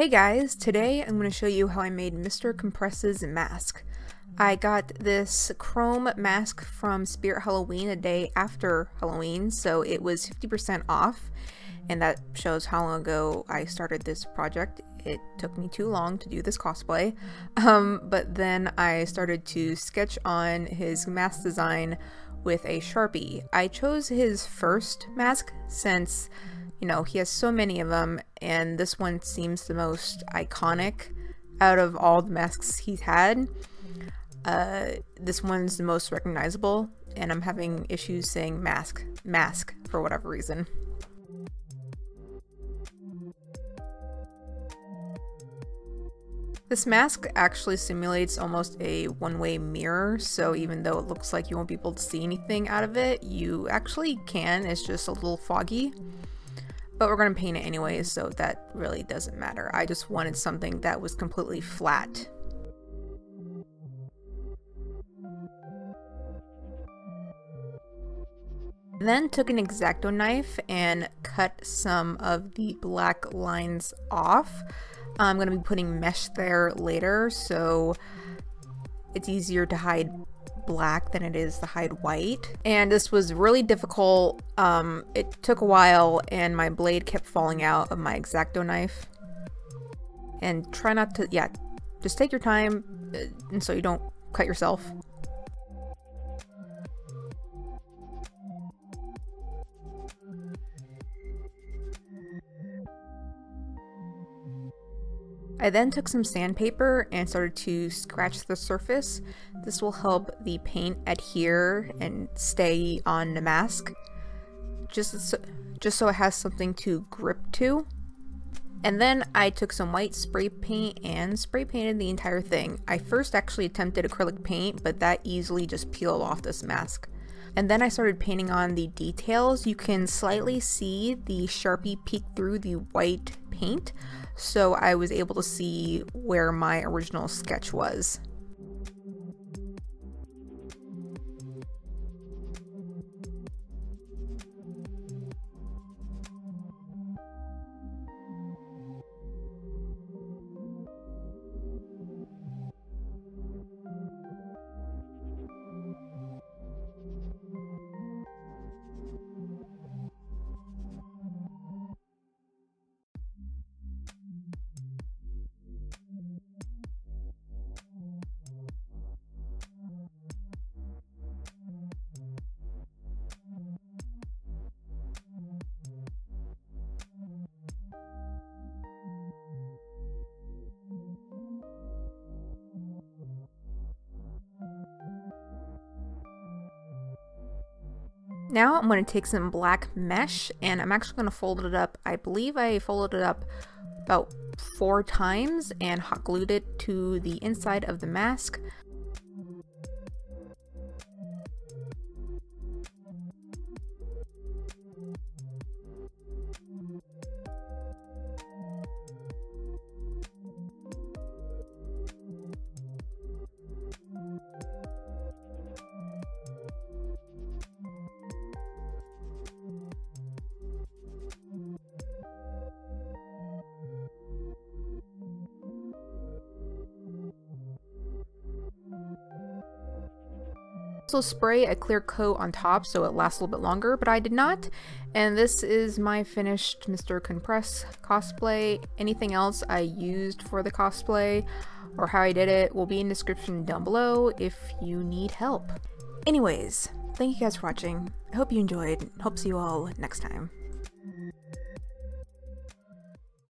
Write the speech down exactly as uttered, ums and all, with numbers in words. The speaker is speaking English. Hey guys, today I'm going to show you how I made Mister Compress's mask. I got this chrome mask from Spirit Halloween a day after Halloween, so it was fifty percent off, and that shows how long ago I started this project. It took me too long to do this cosplay, um, but then I started to sketch on his mask design with a Sharpie. I chose his first mask since, you know, he has so many of them, and this one seems the most iconic out of all the masks he's had. Uh, this one's the most recognizable, and I'm having issues saying mask, mask for whatever reason. This mask actually simulates almost a one-way mirror, so even though it looks like you won't be able to see anything out of it, you actually can. It's just a little foggy. But we're going to paint it anyway, so that really doesn't matter. I just wanted something that was completely flat. Then took an X-Acto knife and cut some of the black lines off. I'm going to be putting mesh there later, so it's easier to hide black than it is to hide white, and this was really difficult. Um, it took a while, and my blade kept falling out of my X-Acto knife. And try not to, yeah, just take your time, and so you don't cut yourself. I then took some sandpaper and started to scratch the surface. This will help the paint adhere and stay on the mask, just so, just so it has something to grip to. And then I took some white spray paint and spray painted the entire thing. I first actually attempted acrylic paint, but that easily just peeled off this mask. And then I started painting on the details. You can slightly see the Sharpie peek through the white paint, so I was able to see where my original sketch was. Now I'm going to take some black mesh, and I'm actually going to fold it up. I believe I folded it up about four times and hot glued it to the inside of the mask. Also spray a clear coat on top so it lasts a little bit longer, but I did not, and this is my finished Mister Compress cosplay. Anything else I used for the cosplay or how I did it will be in the description down below if you need help. Anyways, thank you guys for watching. I hope you enjoyed. Hope to see you all next time.